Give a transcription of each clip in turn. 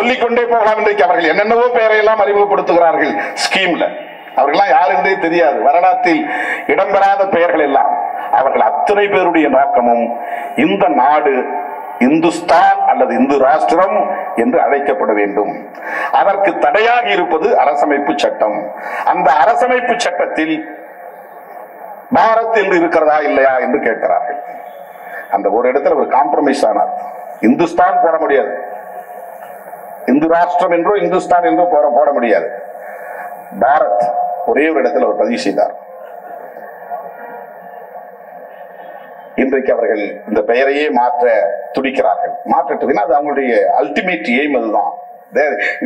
சொல்லிக்கொண்டே போகலாம். இன்றைக்கு அவர்கள் என்னென்னவோ பெயரையெல்லாம் அறிமுகப்படுத்துகிறார்கள். ஸ்கீம்ல அவர்களெல்லாம் யார் என்றே தெரியாது. வரலாற்றில் இடம்பெறாத பெயர்கள் எல்லாம். அவர்கள் அத்தனை பேருடைய நோக்கமும் இந்த நாடு இந்துஸ்தான் அல்லது இந்து ராஷ்டிரம் என்று அழைக்கப்பட வேண்டும். அதற்கு தடையாக இருப்பது அரசமைப்பு சட்டம். அந்த அரசமைப்பு சட்டத்தில் பாரத் என்று இருக்கிறதா இல்லையா என்று கேட்கிறார்கள். அந்த ஒரு இடத்துல ஒரு காம்ப்ரமைஸ் ஆனார். இந்துஸ்தான் போட முடியாது, இந்து ராஷ்டிரம் என்றோ இந்துஸ்தான் என்றோ போட முடியாது. பாரத் ஒரே ஒரு இடத்துல அவர் பதிவு செய்தார். இன்றைக்கு அவர்கள் இந்த பெயரையே மாற்ற துடிக்கிறார்கள். மாற்றத்துக்குன்னா அது அவங்களுடைய அல்டிமேட் எய்ம் அதுதான்.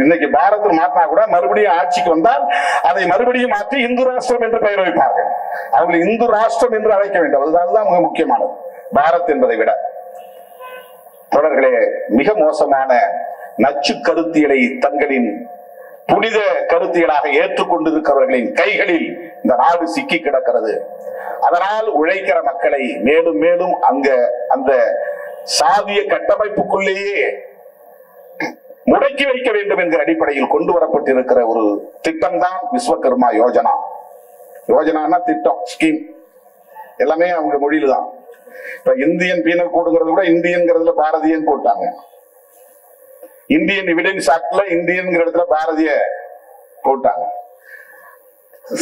இன்னைக்கு பாரதத்தில் மாற்றினா கூட மறுபடியும் ஆட்சிக்கு வந்தால் அதை மறுபடியும் மாற்றி இந்து ராஷ்டிரம் என்று பெயர் வைப்பார்கள். அவங்களை இந்து ராஷ்டிரம் என்று அழைக்க வேண்டும். அதுதான் மிக முக்கியமானது பாரத் என்பதை விட. தொடர்களே, மிக மோசமான நச்சு கருத்தியலை தங்களின் புனித கருத்தியலாக ஏற்றுக்கொண்டிருக்கிறவர்களின் கைகளில் இந்த நாடு சிக்கி கிடக்கிறது. அதனால் உழைக்கிற மக்களை மேலும் மேலும் அந்த சாதிய கட்டமைப்புக்குள்ளேயே முடக்கி வைக்க வேண்டும் என்கிற அடிப்படையில் கொண்டு வரப்பட்டிருக்கிற ஒரு திட்டம் தான் விஸ்வகர்மா யோஜனா. யோஜனானா திட்டம், ஸ்கீம், எல்லாமே அவங்க மொழியில தான். இப்ப இந்தியன் பீனல் கோடுங்கிறது கூட இந்தியன்கிறதுல பாரதியன் போட்டாங்க. இந்தியன் எவிடன்ஸ் ஆக்ட்ல இந்தியன் இடத்துல பாரதிய போட்டாங்க.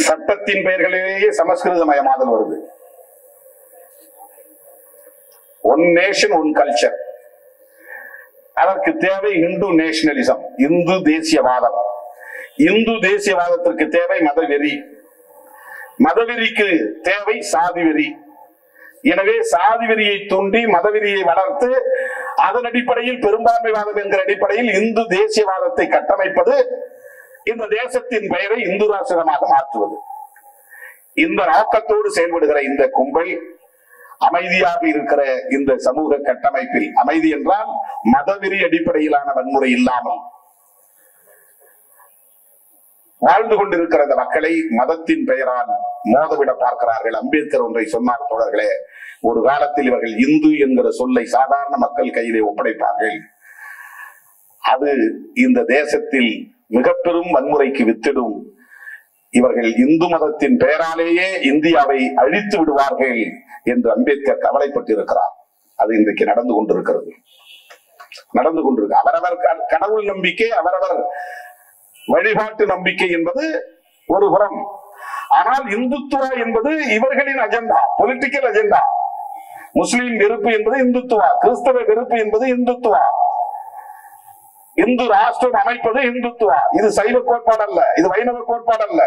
சட்டத்தின் பெயர்களிலேயே சமஸ்கிருத மயமாதல் வருது. ஒன் நேஷன் ஒன் கல்ச்சர், அதற்கு தேவை இந்து நேஷனலிசம், இந்து தேசியவாதம். இந்து தேசியவாதத்திற்கு தேவை மதவெறி, மதவெறிக்கு தேவை சாதிவெறி. எனவே சாதிவெறியை தூண்டி மதவெறியை வளர்த்து அதன் அடிப்படையில் பெரும்பான்மைவாதம் என்கிற அடிப்படையில் இந்து தேசியவாதத்தை கட்டமைப்பது, இந்த தேசத்தின் பெயரை இந்து ராஷ்டிரமாக மாற்றுவது. இந்த நோக்கத்தோடு செயல்படுகிற இந்த கும்பல் அமைதியாக இருக்கிற இந்த சமூக கட்டமைப்பில், அமைதி என்றால் மதவெறி அடிப்படையிலான வன்முறை இல்லாமல் வாழ்ந்து கொண்டிருக்கிற இந்த மக்களை மதத்தின் பெயரால் மோதவிட பார்க்கிறார்கள். அம்பேத்கர் ஒன்றை சொன்னார் தோழர்களே, ஒரு காலத்தில் இவர்கள் இந்து என்கிற சொல்லை சாதாரண மக்கள் கையிலே ஒப்படைப்பார்கள். அது இந்த தேசத்தில் மிக பெரும் வன்முறைக்கு வித்திடும். இவர்கள் இந்து மதத்தின் பெயராலேயே இந்தியாவை அழித்து விடுவார்கள் என்று அம்பேத்கர் கவலைப்பட்டிருக்கிறார். அது இன்றைக்கு நடந்து கொண்டிருக்கு. அவரவர் கடவுள் நம்பிக்கை, அவரவர் வழிபாட்டு நம்பிக்கை என்பது ஒரு புறம். ஆனால் இந்துத்துவா என்பது இவர்களின் அஜெண்டா, பொலிட்டிக்கல் அஜெண்டா. முஸ்லிம் வெறுப்பு என்பது இந்துத்துவா, கிறிஸ்தவ வெறுப்பு என்பது இந்துத்துவா, இந்து ராஷ்டிரம் அமைப்பது இந்துத்துவா. இது சைவ கோட்பாடு அல்ல, இது வைணவ கோட்பாடு அல்ல.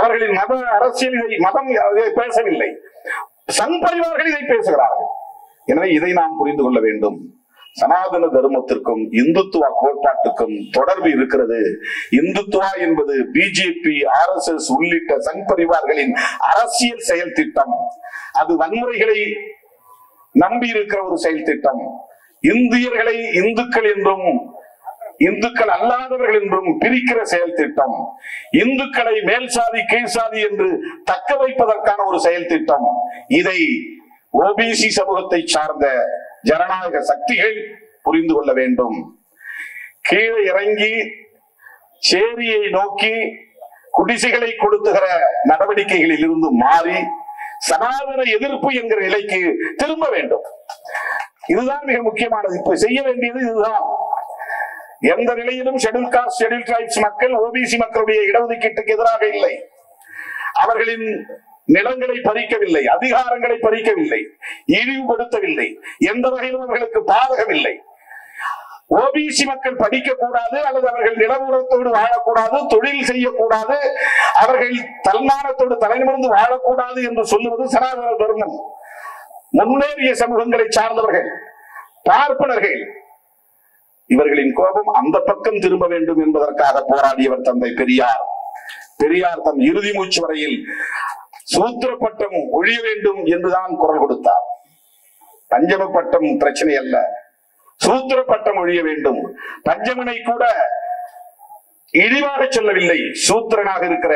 அவர்களின் மத அரசியல் மதம் பேசவில்லை, சங் பரிவார்கள் இதை பேசுகிறார்கள். எனவே இதை நாம் புரிந்து கொள்ள வேண்டும். சனாதன தர்மத்திற்கும் இந்துத்துவ கோட்பாட்டுக்கும் தொடர்பு இருக்கிறது. இந்துத்துவா என்பது பிஜேபி, RSS உள்ளிட்ட சங் பரிவார்களின் அரசியல் செயல் திட்டம். அது வன்முறைகளை நம்பி இருக்கிற ஒரு செயல் திட்டம். இந்தியர்களை இந்துக்கள் என்றும் இந்துக்கள் அல்லாதவர்கள் என்றும் பிரிக்கிற செயல் திட்டம். இந்துக்களை மேல் சாதி கீழ் சாதி என்று தக்க வைப்பதற்கான ஒரு செயல் திட்டம். இதை OBC சமூகத்தை சார்ந்த ஜனநாயக சக்திகள் புரிந்து கொள்ள வேண்டும். கீழே இறங்கி சேரியை நோக்கி குடிசைகளை கொடுத்துகிற நடவடிக்கைகளில் இருந்து மாறி சனாதன எதிர்ப்பு என்கிற நிலைக்கு திரும்ப வேண்டும். இதுதான் மிக முக்கியமானது. இப்ப செய்ய வேண்டியது இதுதான். எந்த நிலையிலும் ஷெட்யூல் காஸ்ட், ஷெட்யூல் டிரைப்ஸ் மக்கள் OBC மக்களுடைய இடஒதுக்கீட்டுக்கு எதிராக இல்லை. அவர்களின் நிலங்களை பறிக்கவில்லை, அதிகாரங்களை பறிக்கவில்லை, இழிவுபடுத்தவில்லை, எந்த வகையிலும் அவர்களுக்கு பாதகமில்லை. OBC மக்கள் படிக்க கூடாது அல்லது அவர்கள் நிலவுறத்தோடு வாழக்கூடாது, தொழில் செய்யக்கூடாது, அவர்கள் தன்மானத்தோடு தலைநிமிர்ந்து வாழக்கூடாது என்று சொல்லுவது சனாதன தர்மம். முன்னேறிய சமூகங்களை சார்ந்தவர்கள், பார்ப்பனர்கள், இவர்களின் கோபம் அந்த பக்கம் திரும்ப வேண்டும் என்பதற்காக போராடியவர் தந்தை பெரியார். பெரியார் தம் இறுதி மூச்சு வரையில் சூத்திர பட்டம் ஒழிய வேண்டும் என்றுதான் குரல் கொடுத்தார். பஞ்சம பட்டம் பிரச்சனை அல்ல, சூத்திர பட்டம் ஒழிய வேண்டும். பஞ்சமனை கூட இழிவாக சொல்லவில்லை. சூத்திரனாக இருக்கிற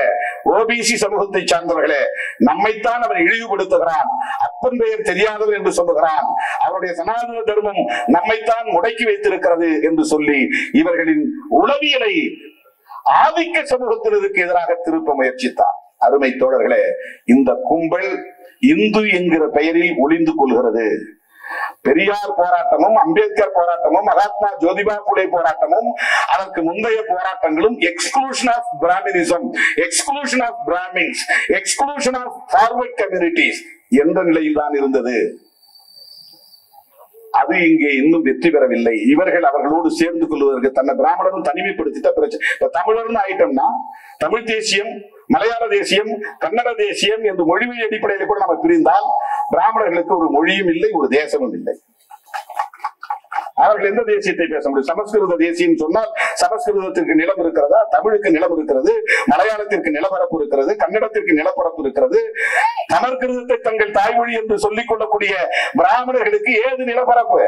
ஓபிசி சமூகத்தை சார்ந்தவர்களே, நம்மைத்தான் அவர் இழிவுபடுத்துகிறான், அப்பன் பெயர் தெரியாதவர் என்று சொல்லுகிறான், அவருடைய சனாதன தர்மம் நம்மைத்தான் முடக்கி வைத்திருக்கிறது என்று சொல்லி இவர்களின் உளவியலை ஆதிக்க சமூகத்தினருக்கு எதிராக திருப்ப முயற்சித்தார். அருமை தோழர்களே, இந்த கும்பல் இந்து என்கிற பெயரில் ஒளிந்து கொள்கிறது. பெரியார் போராட்டமும் அம்பேத்கர் போராட்டமும் மகாத்மா ஜோதிபா புலே போராட்டமும் அதற்கு முந்தைய போராட்டங்களும் exclusion of Brahminism, exclusion of Brahmins, exclusion of forward communities என்ற நிலையில் தான் இருந்தது. அது இங்கே இன்னும் வெற்றி பெறவில்லை. இவர்கள் அவர்களோடு சேர்ந்து கொள்வதற்கு தன்னை பிராமணரும் தனிமைப்படுத்திட்ட பிரச்சனை. தமிழர்னு ஆயிட்டோம்னா தமிழ் தேசியம், மலையாள தேசியம், கன்னட தேசியம் என்று மொழிமை அடிப்படையில் கூட நம்ம பிரிந்தால் பிராமணர்களுக்கு ஒரு மொழியும் இல்லை, ஒரு தேசமும் இல்லை. அவர்கள் எந்த தேசியத்தை பேச முடியும்? சமஸ்கிருத தேசியம் சொன்னால் சமஸ்கிருதத்திற்கு நிலம் இருக்கிறதா? தமிழுக்கு நிலம் இருக்கிறது, மலையாளத்திற்கு நிலப்பரப்பு இருக்கிறது, கன்னடத்திற்கு நிலப்பரப்பு இருக்கிறது. சமஸ்கிருதத்தை தங்கள் தாய்மொழி என்று சொல்லிக் கொள்ளக்கூடிய பிராமணர்களுக்கு ஏது நிலப்பரப்பு?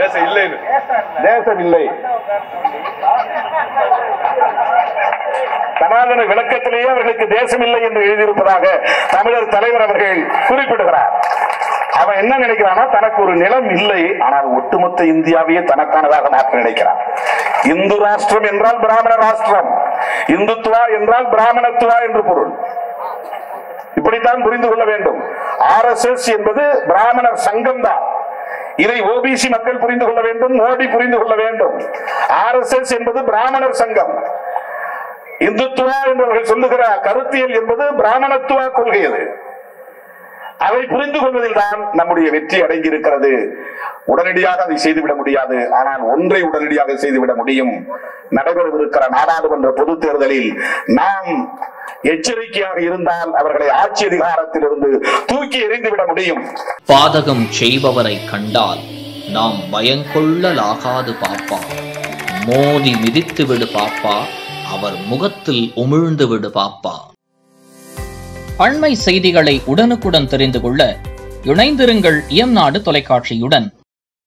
தேசம் இல்லை. சனாதன விளக்கத்திலேயே அவர்களுக்கு தேசம் இல்லை என்று எழுதியிருப்பதாக தமிழர் தலைவர் அவர்கள் குறிப்பிடுகிறார். அவன் என்ன நினைக்கிறானா, தனக்கு ஒரு நிலம் இல்லை, ஆனால் ஒட்டுமொத்த இந்தியாவையே தனக்கானதாக மாற்ற நினைக்கிறான். இந்து ராஷ்டிரம் என்றால் பிராமண ராஷ்டிரம், இந்துத்துவா என்றால் பிராமணத்துவா என்று பொருள். இப்படித்தான் புரிந்து கொள்ள வேண்டும். RSS என்பது பிராமணர் சங்கம் தான். இதை ஓபிசி மக்கள் புரிந்து கொள்ள வேண்டும், மோடி புரிந்து கொள்ள வேண்டும். RSS என்பது பிராமணர் சங்கம். இந்துத்துவா என்பவர்கள் சொல்லுகிற கருத்தியல் என்பது பிராமணத்துவா கொள்கையது. அதை புரிந்து கொள்வதில் தான் நம்முடைய வெற்றி அடங்கி இருக்கிறது. உடனடியாக அதை செய்துவிட முடியாது, ஆனால் ஒன்றை உடனடியாக செய்துவிட முடியும். நடைபெறவிருக்கிற நாடாளுமன்ற பொது தேர்தலில் நாம் எச்சரிக்கையாக இருந்தால் அவர்களை ஆட்சி அதிகாரத்தில் இருந்து தூக்கி எறிந்துவிட முடியும். பாதகம் செய்பவரை கண்டால் நாம் பயங்கொள்ளலாகாது பாப்பா, மோதி மிதித்து விடு பாப்பா, அவர் முகத்தில் உமிழ்ந்து விடு பாப்பா. அண்மை செய்திகளை உடனுக்குடன் தெரிந்து கொள்ள இணைந்திருங்கள் எம் நாடு தொலைக்காட்சியுடன்.